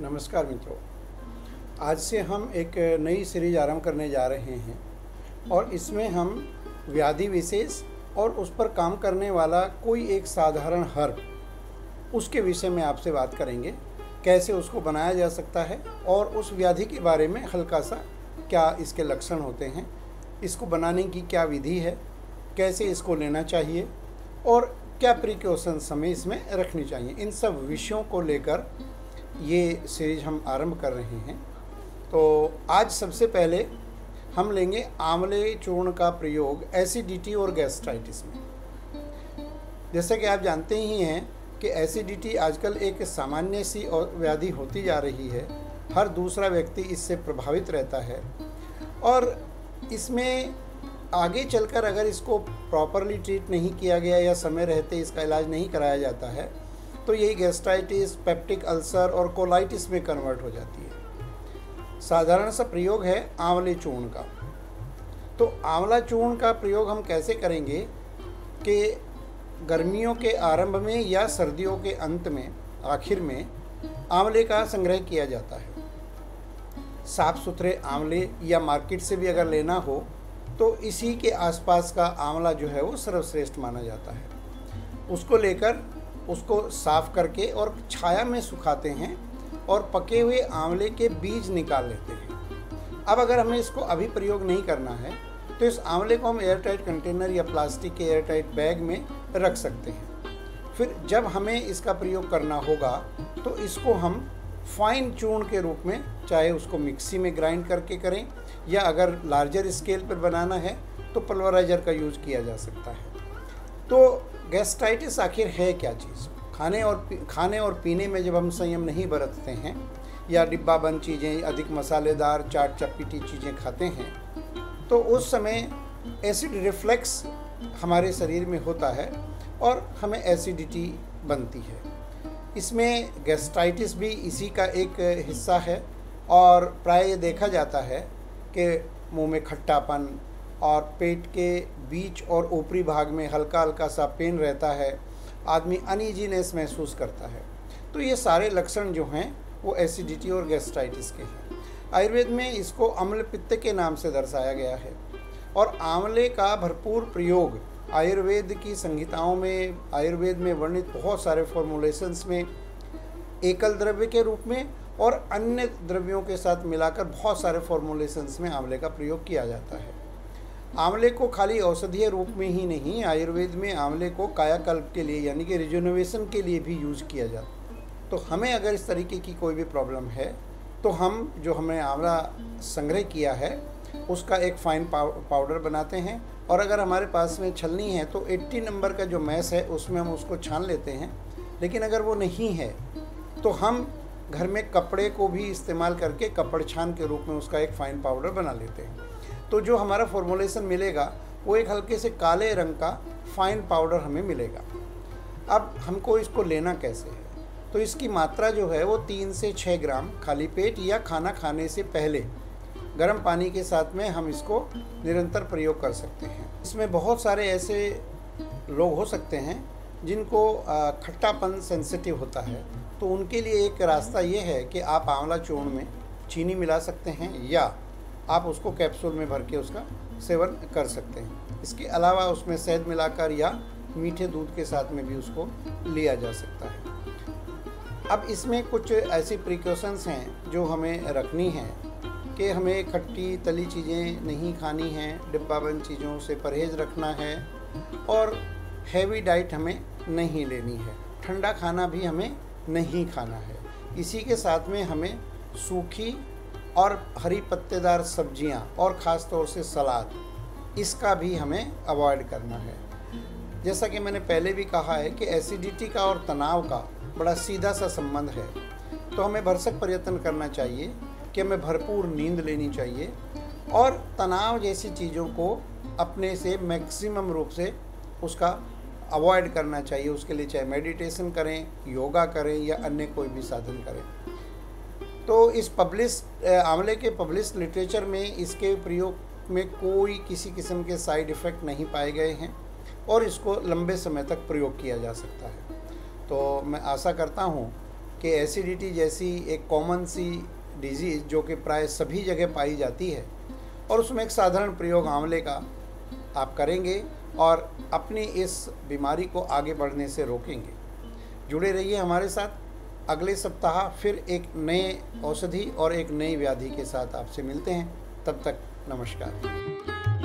नमस्कार मित्रों, आज से हम एक नई सीरीज आरंभ करने जा रहे हैं और इसमें हम व्याधि विशेष और उस पर काम करने वाला कोई एक साधारण हर्ब उसके विषय में आपसे बात करेंगे। कैसे उसको बनाया जा सकता है और उस व्याधि के बारे में हल्का सा क्या इसके लक्षण होते हैं, इसको बनाने की क्या विधि है, कैसे इसको लेना चाहिए और क्या प्रिकॉशंस हमें इसमें रखनी चाहिए, इन सब विषयों को लेकर ये सीरीज हम आरंभ कर रहे हैं। तो आज सबसे पहले हम लेंगे आंवले चूर्ण का प्रयोग एसिडिटी और गैस्ट्राइटिस में। जैसा कि आप जानते ही हैं कि एसिडिटी आजकल एक सामान्य सी और व्याधि होती जा रही है, हर दूसरा व्यक्ति इससे प्रभावित रहता है और इसमें आगे चलकर अगर इसको प्रॉपरली ट्रीट नहीं किया गया या समय रहते इसका इलाज नहीं कराया जाता है तो यही गैस्ट्राइटिस, पेप्टिक अल्सर और कोलाइटिस में कन्वर्ट हो जाती है। साधारण सा प्रयोग है आंवले चूर्ण का। तो आंवला चूर्ण का प्रयोग हम कैसे करेंगे कि गर्मियों के आरंभ में या सर्दियों के अंत में, आखिर में आंवले का संग्रह किया जाता है। साफ़ सुथरे आंवले या मार्केट से भी अगर लेना हो तो इसी के आसपास का आंवला जो है वो सर्वश्रेष्ठ माना जाता है। उसको लेकर उसको साफ़ करके और छाया में सुखाते हैं और पके हुए आंवले के बीज निकाल लेते हैं। अब अगर हमें इसको अभी प्रयोग नहीं करना है तो इस आंवले को हम एयरटाइट कंटेनर या प्लास्टिक के एयरटाइट बैग में रख सकते हैं। फिर जब हमें इसका प्रयोग करना होगा तो इसको हम फाइन चूर्ण के रूप में, चाहे उसको मिक्सी में ग्राइंड करके करें या अगर लार्जर स्केल पर बनाना है तो पल्वराइजर का यूज़ किया जा सकता है। तो गैस्ट्राइटिस आखिर है क्या चीज़? खाने और पीने में जब हम संयम नहीं बरतते हैं या डिब्बा बंद चीज़ें, अधिक मसालेदार चाट चपीटी चीज़ें खाते हैं तो उस समय एसिड रिफ्लेक्स हमारे शरीर में होता है और हमें एसिडिटी बनती है। इसमें गैस्ट्राइटिस भी इसी का एक हिस्सा है और प्राय ये देखा जाता है कि मुंह में खट्टापन और पेट के बीच और ऊपरी भाग में हल्का हल्का सा पेन रहता है, आदमी अनइजीनेस महसूस करता है। तो ये सारे लक्षण जो हैं वो एसिडिटी और गैस्ट्राइटिस के हैं। आयुर्वेद में इसको अमलपित्त के नाम से दर्शाया गया है और आंवले का भरपूर प्रयोग आयुर्वेद की संहिताओं में, आयुर्वेद में वर्णित बहुत सारे फॉर्मुलेशंस में एकल द्रव्य के रूप में और अन्य द्रव्यों के साथ मिलाकर बहुत सारे फॉर्मुलेशंस में आंवले का प्रयोग किया जाता है। आंवले को खाली औषधीय रूप में ही नहीं, आयुर्वेद में आंवले को कायाकल्प के लिए यानी कि रिजुनोवेशन के लिए भी यूज़ किया जाता है। तो हमें अगर इस तरीके की कोई भी प्रॉब्लम है तो हम जो हमने आंवला संग्रह किया है उसका एक फाइन पाउडर बनाते हैं और अगर हमारे पास में छलनी है तो 80 नंबर का जो मैस है उसमें हम उसको छान लेते हैं। लेकिन अगर वो नहीं है तो हम घर में कपड़े को भी इस्तेमाल करके कपड़ छान के रूप में उसका एक फ़ाइन पाउडर बना लेते हैं। तो जो हमारा फॉर्मुलेशन मिलेगा वो एक हल्के से काले रंग का फाइन पाउडर हमें मिलेगा। अब हमको इसको लेना कैसे है तो इसकी मात्रा जो है वो 3 से 6 ग्राम खाली पेट या खाना खाने से पहले गर्म पानी के साथ में हम इसको निरंतर प्रयोग कर सकते हैं। इसमें बहुत सारे ऐसे लोग हो सकते हैं जिनको खट्टापन सेंसिटिव होता है तो उनके लिए एक रास्ता ये है कि आप आंवला चूर्ण में चीनी मिला सकते हैं या आप उसको कैप्सूल में भर के उसका सेवन कर सकते हैं। इसके अलावा उसमें शहद मिलाकर या मीठे दूध के साथ में भी उसको लिया जा सकता है। अब इसमें कुछ ऐसी प्रिकॉशंस हैं जो हमें रखनी हैं कि हमें खट्टी तली चीज़ें नहीं खानी हैं, डिब्बाबंद चीज़ों से परहेज़ रखना है और हैवी डाइट हमें नहीं लेनी है, ठंडा खाना भी हमें नहीं खाना है। इसी के साथ में हमें सूखी और हरी पत्तेदार सब्जियां और ख़ास तौर से सलाद, इसका भी हमें अवॉइड करना है। जैसा कि मैंने पहले भी कहा है कि एसिडिटी का और तनाव का बड़ा सीधा सा संबंध है तो हमें भरसक प्रयत्न करना चाहिए कि हमें भरपूर नींद लेनी चाहिए और तनाव जैसी चीज़ों को अपने से मैक्सिमम रूप से उसका अवॉइड करना चाहिए। उसके लिए चाहे मेडिटेशन करें, योगा करें या अन्य कोई भी साधन करें। तो इस आंवले के पब्लिश लिटरेचर में इसके प्रयोग में कोई किसी किस्म के साइड इफ़ेक्ट नहीं पाए गए हैं और इसको लंबे समय तक प्रयोग किया जा सकता है। तो मैं आशा करता हूँ कि एसिडिटी जैसी एक कॉमन सी डिजीज़ जो कि प्राय सभी जगह पाई जाती है, और उसमें एक साधारण प्रयोग आंवले का आप करेंगे और अपनी इस बीमारी को आगे बढ़ने से रोकेंगे। जुड़े रहिए हमारे साथ। अगले सप्ताह फिर एक नए औषधि और एक नई व्याधि के साथ आपसे मिलते हैं। तब तक नमस्कार।